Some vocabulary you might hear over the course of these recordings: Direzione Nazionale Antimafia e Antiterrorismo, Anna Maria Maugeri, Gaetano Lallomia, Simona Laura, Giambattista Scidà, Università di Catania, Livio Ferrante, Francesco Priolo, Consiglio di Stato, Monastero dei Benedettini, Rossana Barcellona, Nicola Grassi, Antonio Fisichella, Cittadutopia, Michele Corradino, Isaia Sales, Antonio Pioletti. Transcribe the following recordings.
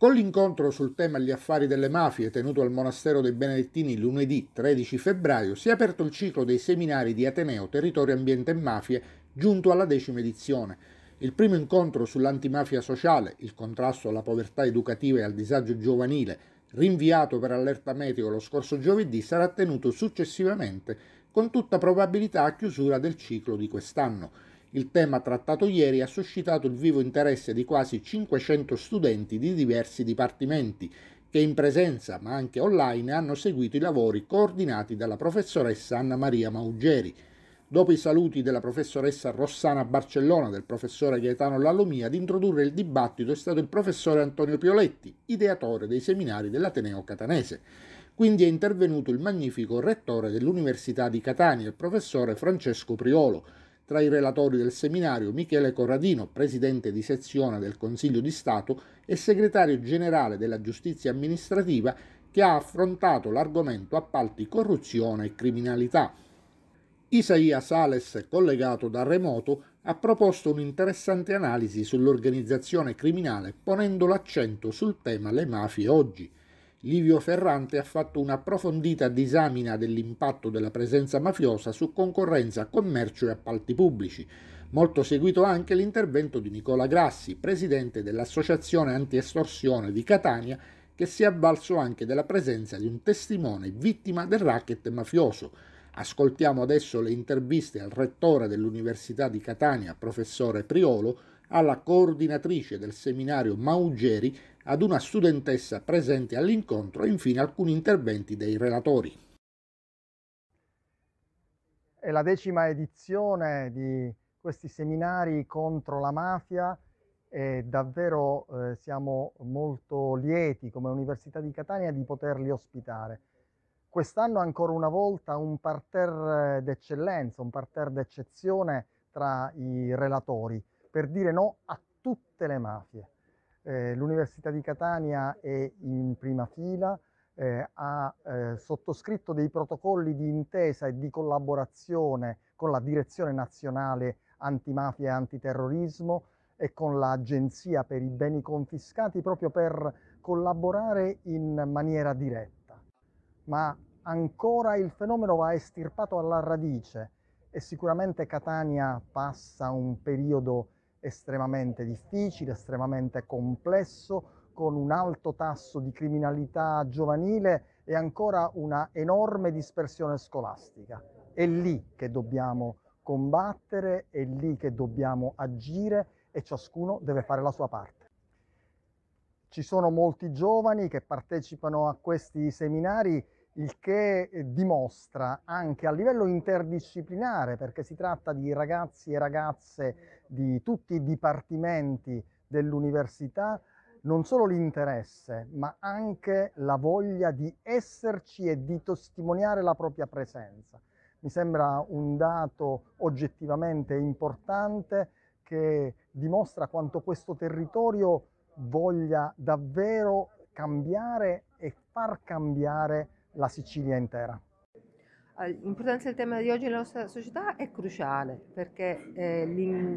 Con l'incontro sul tema gli affari delle mafie tenuto al Monastero dei Benedettini lunedì 13 febbraio si è aperto il ciclo dei seminari di Ateneo, Territorio, Ambiente e Mafie, giunto alla 10ª edizione. Il primo incontro sull'antimafia sociale, il contrasto alla povertà educativa e al disagio giovanile, rinviato per allerta meteo lo scorso giovedì, sarà tenuto successivamente, con tutta probabilità a chiusura del ciclo di quest'anno. Il tema trattato ieri ha suscitato il vivo interesse di quasi 500 studenti di diversi dipartimenti che in presenza ma anche online hanno seguito i lavori coordinati dalla professoressa Anna Maria Maugeri. Dopo i saluti della professoressa Rossana Barcellona, del professore Gaetano Lallomia, ad introdurre il dibattito è stato il professore Antonio Pioletti, ideatore dei seminari dell'Ateneo Catanese. Quindi è intervenuto il magnifico rettore dell'Università di Catania, il professore Francesco Priolo. Tra i relatori del seminario Michele Corradino, presidente di sezione del Consiglio di Stato e segretario generale della Giustizia amministrativa, che ha affrontato l'argomento appalti, corruzione e criminalità. Isaia Sales, collegato da remoto, ha proposto un'interessante analisi sull'organizzazione criminale ponendo l'accento sul tema le mafie oggi. Livio Ferrante ha fatto un'approfondita disamina dell'impatto della presenza mafiosa su concorrenza, commercio e appalti pubblici. Molto seguito anche l'intervento di Nicola Grassi, presidente dell'Associazione Antiestorsione di Catania, che si è avvalso anche della presenza di un testimone vittima del racket mafioso. Ascoltiamo adesso le interviste al rettore dell'Università di Catania, professore Priolo, alla coordinatrice del seminario Maugeri, ad una studentessa presente all'incontro e infine alcuni interventi dei relatori. È la 10ª edizione di questi seminari contro la mafia e davvero siamo molto lieti come Università di Catania di poterli ospitare. Quest'anno ancora una volta un parterre d'eccellenza, un parterre d'eccezione tra i relatori per dire no a tutte le mafie. L'Università di Catania è in prima fila, ha sottoscritto dei protocolli di intesa e di collaborazione con la Direzione Nazionale Antimafia e Antiterrorismo e con l'Agenzia per i Beni Confiscati proprio per collaborare in maniera diretta. Ma ancora il fenomeno va estirpato alla radice e sicuramente Catania passa un periodo estremamente difficile, estremamente complesso, con un alto tasso di criminalità giovanile e ancora una enorme dispersione scolastica. È lì che dobbiamo combattere, è lì che dobbiamo agire e ciascuno deve fare la sua parte. Ci sono molti giovani che partecipano a questi seminari, il che dimostra anche a livello interdisciplinare, perché si tratta di ragazzi e ragazze di tutti i dipartimenti dell'università, non solo l'interesse, ma anche la voglia di esserci e di testimoniare la propria presenza. Mi sembra un dato oggettivamente importante che dimostra quanto questo territorio voglia davvero cambiare e far cambiare la Sicilia intera. L'importanza del tema di oggi nella nostra società è cruciale perché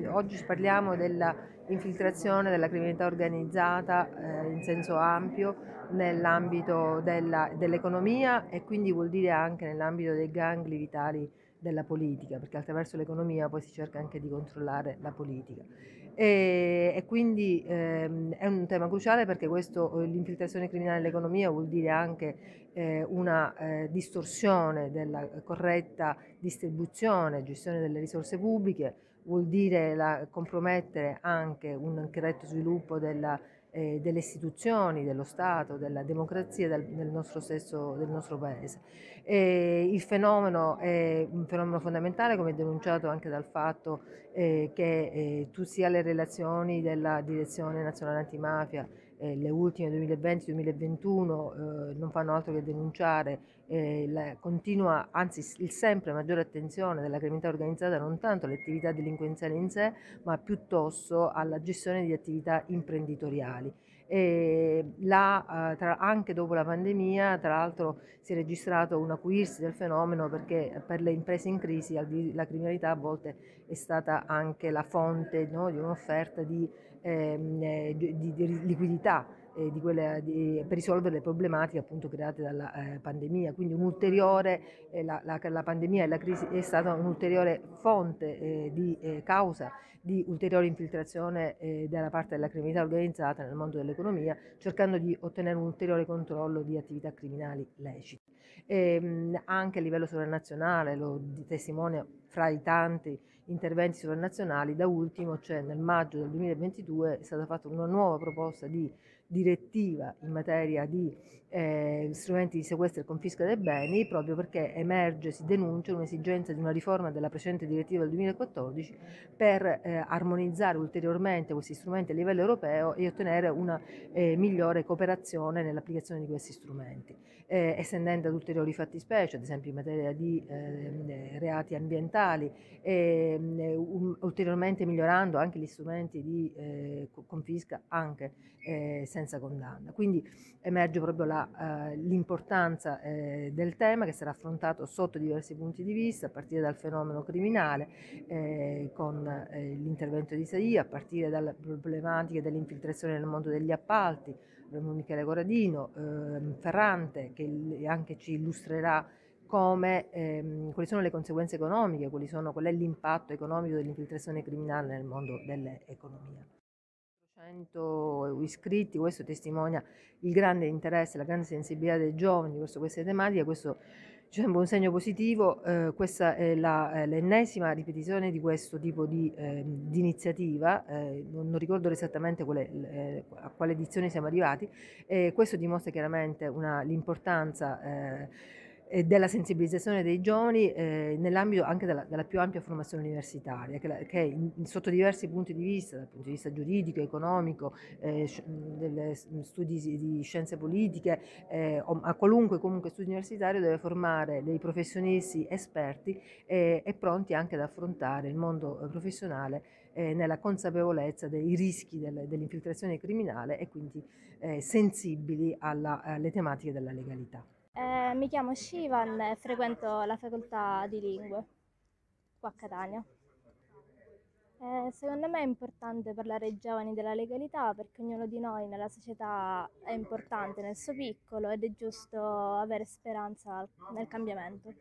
oggi parliamo dell'infiltrazione della criminalità organizzata in senso ampio nell'ambito dell'economia e quindi vuol dire anche nell'ambito dei gangli vitali della politica, perché attraverso l'economia poi si cerca anche di controllare la politica. E quindi è un tema cruciale perché l'infiltrazione criminale dell'economia vuol dire anche una distorsione della corretta distribuzione e gestione delle risorse pubbliche, vuol dire compromettere anche un corretto sviluppo delle istituzioni, dello Stato, della democrazia del nostro Paese. E il fenomeno è un fenomeno fondamentale, come denunciato anche dal fatto che sia le relazioni della Direzione Nazionale Antimafia, le ultime 2020-2021 non fanno altro che denunciare la continua, anzi il sempre maggiore attenzione della criminalità organizzata non tanto alle attività delinquenziali in sé, ma piuttosto alla gestione di attività imprenditoriali. Anche dopo la pandemia, tra l'altro, si è registrato un acuirsi del fenomeno perché per le imprese in crisi la criminalità a volte è stata anche la fonte, no, di un'offerta di liquidità per risolvere le problematiche appunto create dalla pandemia. Quindi la pandemia e la crisi è stata un'ulteriore fonte causa di ulteriore infiltrazione da parte della criminalità organizzata nel mondo dell'economia, cercando di ottenere un ulteriore controllo di attività criminali lecite. Anche a livello sovranazionale, lo testimonia fra i tanti interventi sovranazionali, da ultimo nel maggio del 2022 è stata fatta una nuova proposta di direttiva in materia di strumenti di sequestro e confisca dei beni, proprio perché si denuncia un'esigenza di una riforma della precedente direttiva del 2014 per armonizzare ulteriormente questi strumenti a livello europeo e ottenere una migliore cooperazione nell'applicazione di questi strumenti, estendendo ad ulteriori fattispecie, ad esempio in materia di reati ambientali, ulteriormente migliorando anche gli strumenti di confisca anche senza condanna. Quindi emerge proprio l'importanza del tema, che sarà affrontato sotto diversi punti di vista, a partire dal fenomeno criminale con l'intervento di Isaia, a partire dalle problematiche dell'infiltrazione nel mondo degli appalti. Avremo Michele Corradino, Ferrante, che anche ci illustrerà quali sono le conseguenze economiche, qual è l'impatto economico dell'infiltrazione criminale nel mondo dell'economia. 100 iscritti, questo testimonia il grande interesse, la grande sensibilità dei giovani verso queste tematiche. Questo ci sembra un segno positivo. Questa è l'ennesima ripetizione di questo tipo di iniziativa, non ricordo esattamente a quale edizione siamo arrivati. Questo dimostra chiaramente l'importanza della sensibilizzazione dei giovani nell'ambito anche della più ampia formazione universitaria, sotto diversi punti di vista, dal punto di vista giuridico, economico, studi di scienze politiche, a qualunque comunque studio universitario deve formare dei professionisti esperti e pronti anche ad affrontare il mondo professionale nella consapevolezza dei rischi dell'infiltrazione criminale e quindi sensibili alle tematiche della legalità. Mi chiamo Shivan e frequento la facoltà di lingue qua a Catania. Secondo me è importante parlare ai giovani della legalità, perché ognuno di noi nella società è importante nel suo piccolo ed è giusto avere speranza nel cambiamento.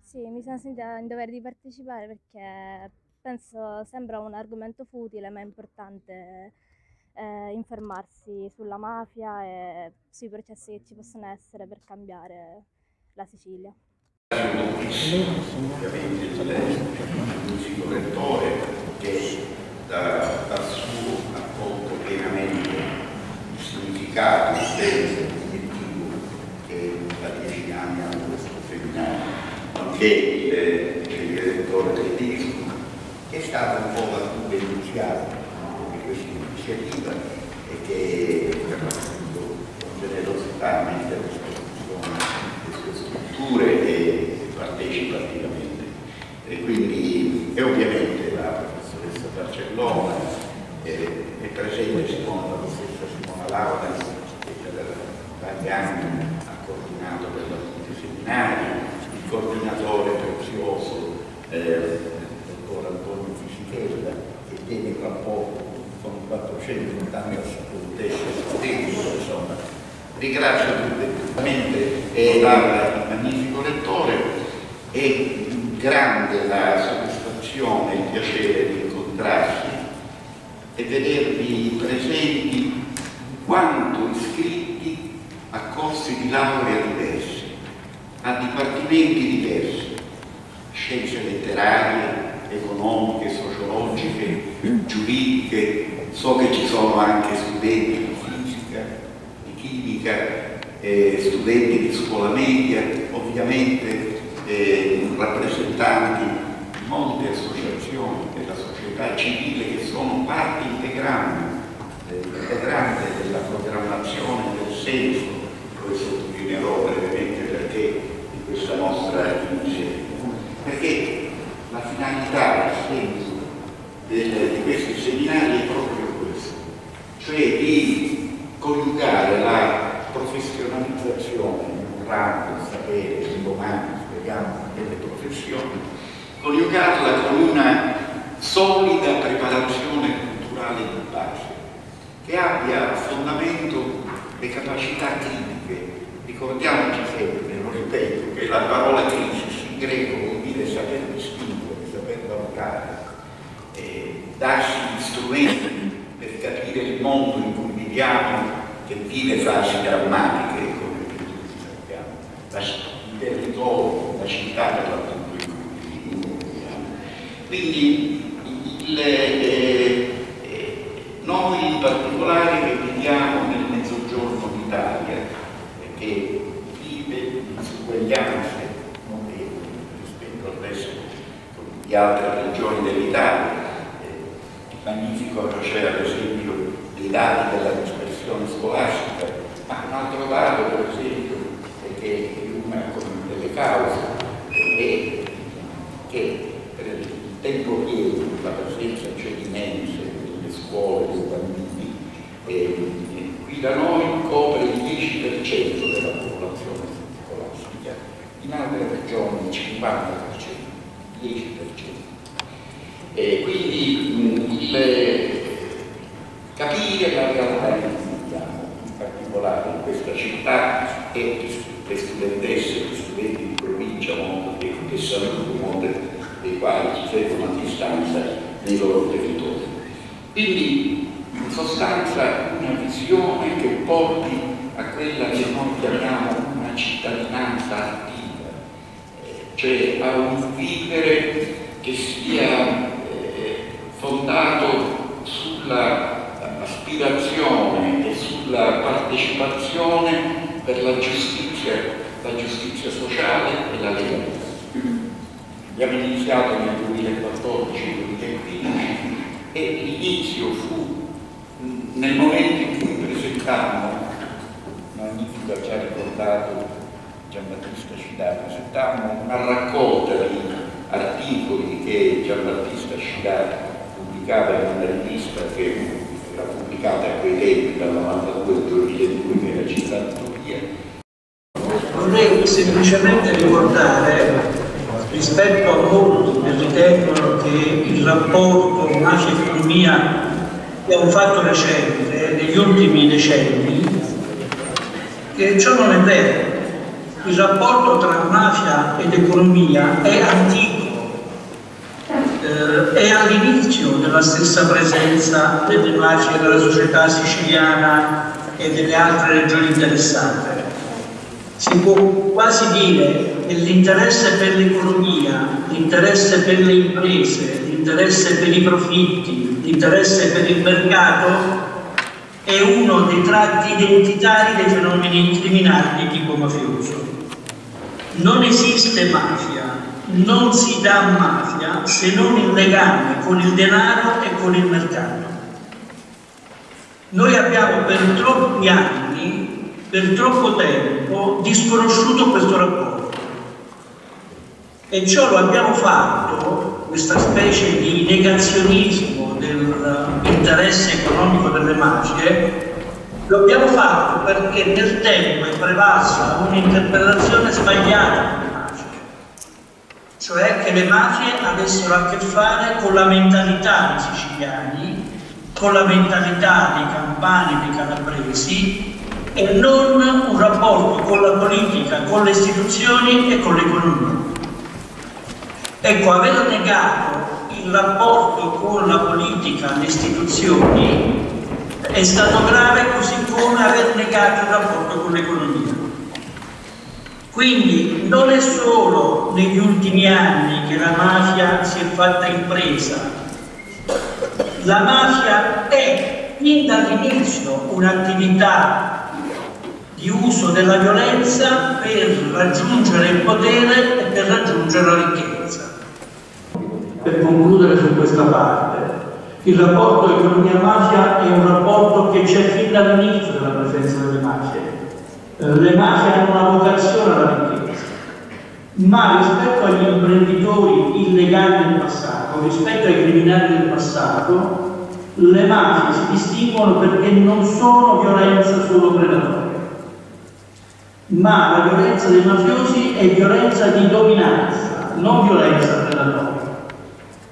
Sì, mi sono sentita in dovere di partecipare perché penso sembra un argomento futile, ma è importante informarsi sulla mafia e sui processi che ci possono essere per cambiare la Sicilia. Ovviamente il musico rettore che dal suo racconto pienamente il significato del obiettivo che da 10 anni hanno questo femminile, nonché il rettore del turismo, è stato un po' la più iniziata iniziativa e che per l'appunto con generosità mette a disposizione le sue strutture e partecipa attivamente. E quindi ovviamente la professoressa Barcellona è presente secondo la professoressa Simona Laura, che per tanti anni ha coordinato per alcuni seminari, il coordinatore prezioso dottor Antonio Fisichella, che tiene tra poco con 480 studentesse stesso, insomma. Ringrazio tutti, è un magnifico lettore, è grande la soddisfazione e il piacere di incontrarsi e vedervi presenti in quanto iscritti a corsi di laurea diversi, a dipartimenti diversi, scienze letterarie, economiche, sociologiche, giuridiche. So che ci sono anche studenti di fisica, di chimica, studenti di scuola media, ovviamente rappresentanti di molte associazioni della società civile che sono parte integrante della programmazione del senso, lo sottolineerò brevemente perché di questa nostra iniziativa. Perché la finalità, il senso di questi seminari è proprio questo, cioè di coniugare la professionalizzazione di un ramo, il sapere, il domani, delle professioni, coniugarla con una solida preparazione culturale di base, che abbia a fondamento le capacità critiche. Ricordiamoci sempre, lo ripeto, che la parola crisis in greco vuol dire saper distinguere, saper valutare, darsi gli strumenti per capire il mondo in cui viviamo, che vive fasi drammatiche, come tutti sappiamo, il territorio, la città per l'appunto in cui viviamo. Quindi noi in particolare che viviamo nel mezzogiorno d'Italia, che vive disuguaglianze notevoli rispetto al resto di altre regioni dell'Italia. Magnifico c'era ad esempio dei dati della dispersione scolastica, ma un altro dato per esempio è che una delle cause è che per il tempo pieno la presenza cedimento nelle scuole dei bambini qui da noi copre il 10% della popolazione scolastica, in altre regioni il 50%, il 10%. E quindi capire la realtà che viviamo, in particolare in questa città e le studentesse, gli studenti di provincia, che saluto, molte dei quali ci seguono a distanza nei loro territori. Quindi in sostanza una visione che porti a quella che noi chiamiamo una cittadinanza attiva, cioè a un vivere che sia fondato sull'aspirazione e sulla partecipazione per la giustizia sociale e la legalità. Abbiamo iniziato nel 2014-2015 e l'inizio fu nel momento in cui presentammo, magnifico ci ha ricordato Giambattista Scidà, presentammo una raccolta di articoli che Giambattista Scidà pubblicata in una rivista che era pubblicata a quei tempi dal 92 al 2002, che era Cittadutopia. Vorrei semplicemente ricordare, rispetto a molti che ritengono che il rapporto con la cefalmia è un fatto recente, degli ultimi decenni, che ciò non è vero. Il rapporto tra mafia ed economia è antico. È all'inizio della stessa presenza delle mafie della società siciliana e delle altre regioni interessate. Si può quasi dire che l'interesse per l'economia, l'interesse per le imprese, l'interesse per i profitti, l'interesse per il mercato è uno dei tratti identitari dei fenomeni criminali di tipo mafioso. Non esiste mafia, non si dà mafia se non il legame con il denaro e con il mercato. Noi abbiamo per troppi anni, per troppo tempo, disconosciuto questo rapporto e ciò lo abbiamo fatto, questa specie di negazionismo dell'interesse economico delle mafie, lo abbiamo fatto perché nel tempo è prevalsa un'interpretazione sbagliata, cioè che le mafie avessero a che fare con la mentalità dei siciliani, con la mentalità dei campani e dei calabresi e non un rapporto con la politica, con le istituzioni e con l'economia. Ecco, aver negato il rapporto con la politica e le istituzioni è stato grave, così come aver negato il rapporto con l'economia. Quindi non è solo negli ultimi anni che la mafia si è fatta impresa, la mafia è fin dall'inizio un'attività di uso della violenza per raggiungere il potere e per raggiungere la ricchezza. Per concludere su questa parte, il rapporto economia-mafia è un rapporto che c'è fin dall'inizio della presenza delle mafie. Le mafie hanno una vocazione alla ricchezza, ma rispetto agli imprenditori illegali del passato, rispetto ai criminali del passato, le mafie si distinguono perché non sono violenza solo predatoria, ma la violenza dei mafiosi è violenza di dominanza, non violenza predatoria.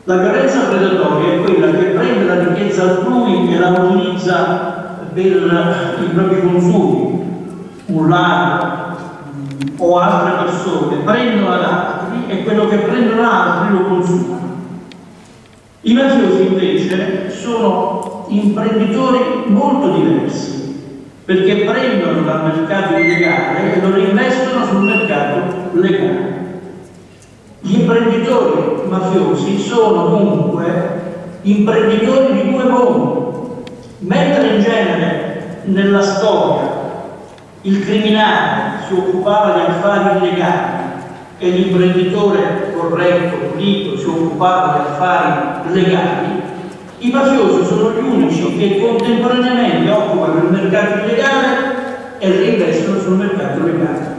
La violenza predatoria è quella che prende la ricchezza altrui e la utilizza dei propri consumi, un ladro o altre persone prendono ad altri e quello che prendono ad altri lo consumano. I mafiosi invece sono imprenditori molto diversi, perché prendono dal mercato illegale e lo reinvestono sul mercato legale. Gli imprenditori mafiosi sono comunque imprenditori di due mondi. Mentre in genere nella storia il criminale si occupava di affari illegali e l'imprenditore corretto, pulito, si occupava di affari legali, i mafiosi sono gli unici che contemporaneamente occupano il mercato illegale e reinvestono sul mercato legale.